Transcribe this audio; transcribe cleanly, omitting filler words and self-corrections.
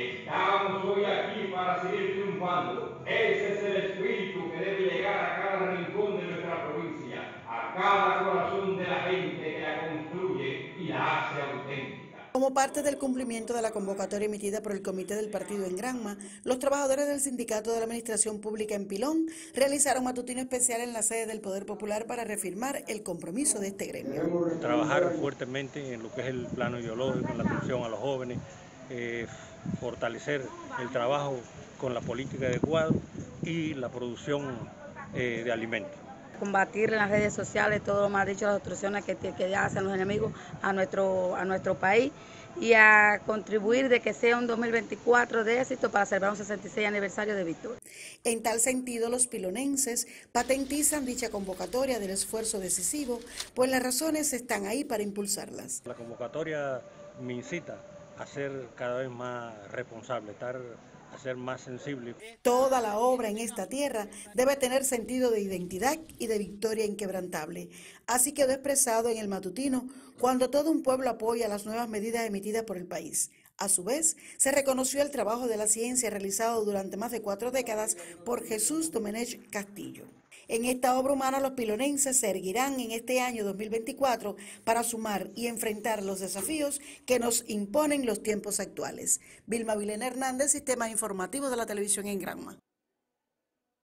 Estamos hoy aquí para seguir triunfando. Ese es el espíritu que debe llegar a cada rincón de nuestra provincia, a cada corazón de la gente que la construye y la hace auténtica. Como parte del cumplimiento de la convocatoria emitida por el Comité del Partido en Granma, los trabajadores del Sindicato de la Administración Pública en Pilón realizaron matutino especial en la sede del Poder Popular para reafirmar el compromiso de este gremio. Trabajar fuertemente en lo que es el plano ideológico, en la atención a los jóvenes, fortalecer el trabajo con la política adecuada y la producción de alimentos. Combatir en las redes sociales todo lo más dicho, las obstrucciones que hacen los enemigos a nuestro país, y a contribuir de que sea un 2024 de éxito para celebrar un 66 aniversario de victoria. En tal sentido, los pilonenses patentizan dicha convocatoria del esfuerzo decisivo, pues las razones están ahí para impulsarlas. La convocatoria me incita a ser cada vez más responsable, a ser más sensible. Toda la obra en esta tierra debe tener sentido de identidad y de victoria inquebrantable. Así quedó expresado en el matutino cuando todo un pueblo apoya las nuevas medidas emitidas por el país. A su vez, se reconoció el trabajo de la ciencia realizado durante más de 4 décadas por Jesús Domenech Castillo. En esta obra humana, los pilonenses se erguirán en este año 2024 para sumar y enfrentar los desafíos que nos imponen los tiempos actuales. Vilma Vilén Hernández, Sistema Informativo de la Televisión en Granma.